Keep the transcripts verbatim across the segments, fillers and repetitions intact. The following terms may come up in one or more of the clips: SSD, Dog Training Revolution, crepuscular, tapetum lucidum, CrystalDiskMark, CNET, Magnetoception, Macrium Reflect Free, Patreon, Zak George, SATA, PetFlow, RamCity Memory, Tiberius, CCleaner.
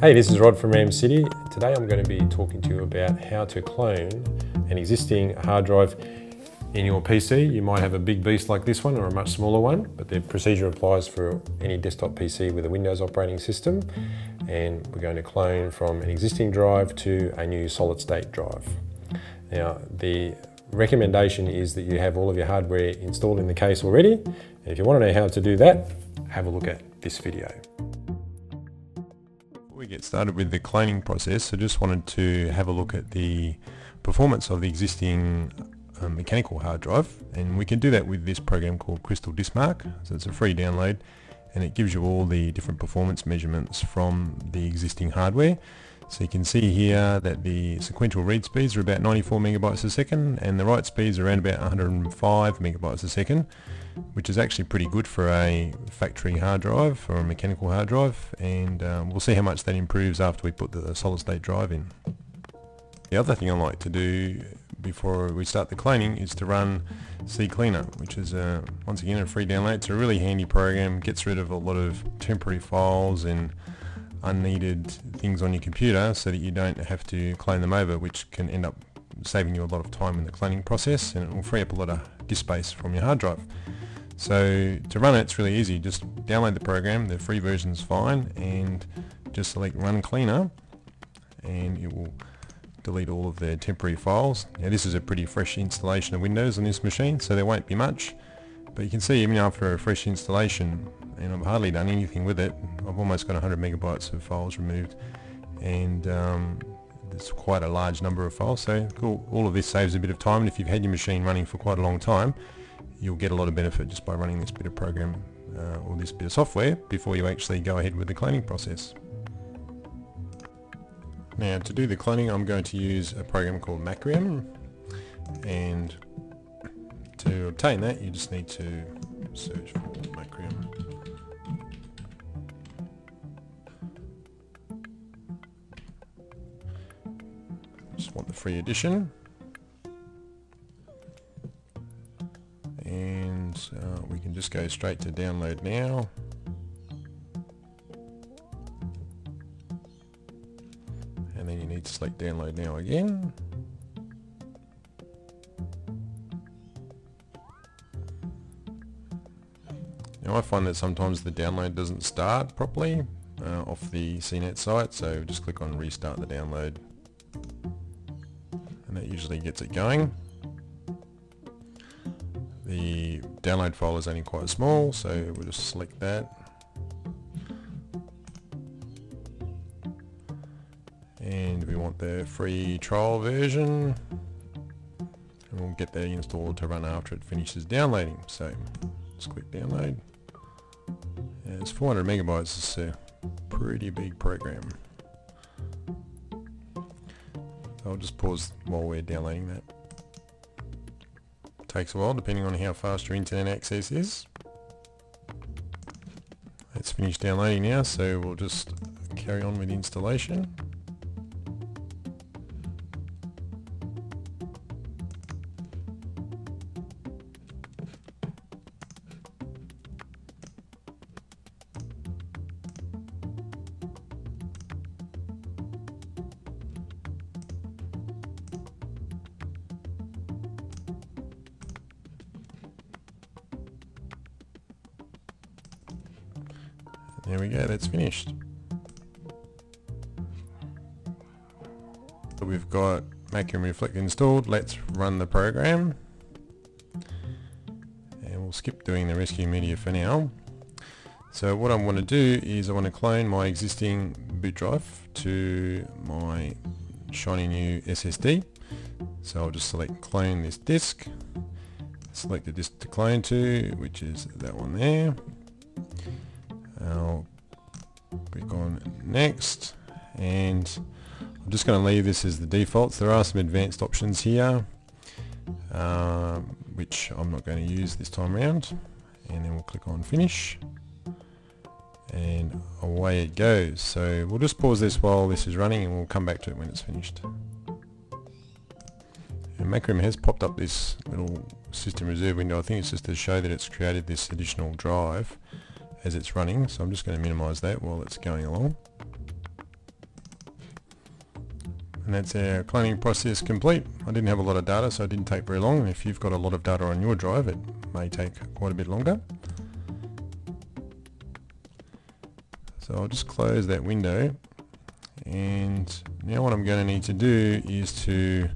Hey, this is Rod from Ram City. Today I'm going to be talking to you about how to clone an existing hard drive in your P C. You might have a big beast like this one or a much smaller one, but the procedure applies for any desktop P C with a Windows operating system. And we're going to clone from an existing drive to a new solid state drive. Now, the recommendation is that you have all of your hardware installed in the case already. And if you want to know how to do that, have a look at this video. We get started with the cloning process. I just wanted to have a look at the performance of the existing um, mechanical hard drive, and we can do that with this program called CrystalDiskMark. So it's a free download and it gives you all the different performance measurements from the existing hardware. So you can see here that the sequential read speeds are about ninety-four megabytes a second and the write speeds are around about one hundred five megabytes a second, which is actually pretty good for a factory hard drive or a mechanical hard drive, and um, we'll see how much that improves after we put the solid state drive in. The other thing I like to do before we start the cloning is to run CCleaner, which is a, once again a free download. It's a really handy program, gets rid of a lot of temporary files and unneeded things on your computer so that you don't have to clone them over, which can end up saving you a lot of time in the cloning process, and it will free up a lot of disk space from your hard drive. So to run it, it's really easy. Just download the program, the free version's fine, and just select Run Cleaner and it will delete all of the temporary files. Now this is a pretty fresh installation of Windows on this machine, so there won't be much, but you can see even after a fresh installation, and I've hardly done anything with it, I've almost got one hundred megabytes of files removed, and um, there's quite a large number of files, so cool. All of this saves a bit of time, and if you've had your machine running for quite a long time, you'll get a lot of benefit just by running this bit of program uh, or this bit of software before you actually go ahead with the cloning process. Now to do the cloning, I'm going to use a program called Macrium, and to obtain that you just need to search for Macrium. Just want the free edition, and uh, we can just go straight to download now. And then you need to select download now again. Now I find that sometimes the download doesn't start properly uh, off the C net site, so just click on restart the download. That usually gets it going. The download file is only quite small, so we'll just select that. And we want the free trial version. And we'll get that installed to run after it finishes downloading. So just click download. And it's four hundred megabytes, it's a pretty big program. I'll just pause while we're downloading that. Takes a while depending on how fast your internet access is. It's finished downloading now, so we'll just carry on with the installation. There we go, that's finished. So we've got Macrium Reflect installed. Let's run the program. And we'll skip doing the rescue media for now. So what I want to do is I want to clone my existing boot drive to my shiny new S S D. So I'll just select clone this disk. Select the disk to clone to, which is that one there. I'll click on next, and I'm just going to leave this as the defaults. There are some advanced options here uh, which I'm not going to use this time around, and then we'll click on finish and away it goes. So we'll just pause this while this is running and we'll come back to it when it's finished. And Macrium has popped up this little system reserve window. I think it's just to show that it's created this additional drive as it's running, so I'm just going to minimize that while it's going along. And that's our cloning process complete. I didn't have a lot of data, so it didn't take very long. If you've got a lot of data on your drive, it may take quite a bit longer. So I'll just close that window. And now what I'm going to need to do is to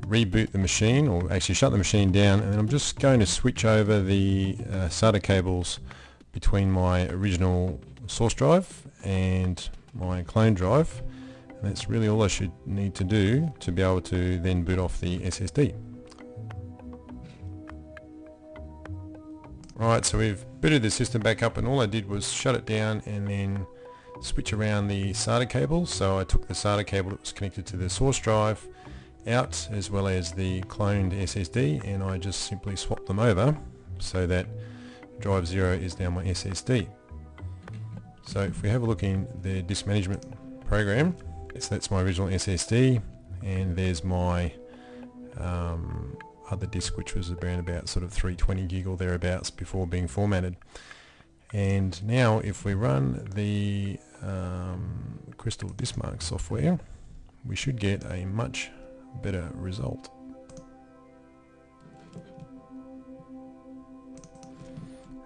reboot the machine, or actually shut the machine down, and I'm just going to switch over the uh, SATA cables between my original source drive and my clone drive, and that's really all I should need to do to be able to then boot off the S S D. Right, so we've booted the system back up, and all I did was shut it down and then switch around the SATA cable. So I took the SATA cable that was connected to the source drive out, as well as the cloned S S D, and I just simply swapped them over, so that drive zero is now my S S D. So if we have a look in the disk management program, so that's my original S S D, and there's my um, other disk, which was around about sort of three twenty gig or thereabouts before being formatted. And now if we run the um, CrystalDiskMark software, we should get a much better result.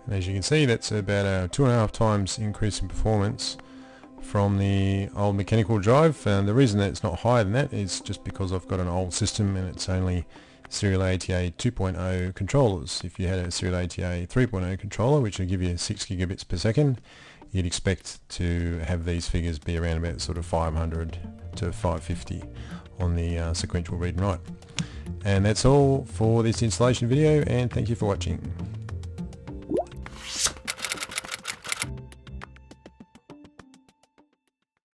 And as you can see, that's about a two and a half times increase in performance from the old mechanical drive. And the reason that it's not higher than that is just because I've got an old system and it's only serial A T A two point oh controllers. If you had a serial A T A three point oh controller, which will give you six gigabits per second, you'd expect to have these figures be around about sort of five hundred to five fifty on the uh, sequential read and write. And that's all for this installation video, and thank you for watching.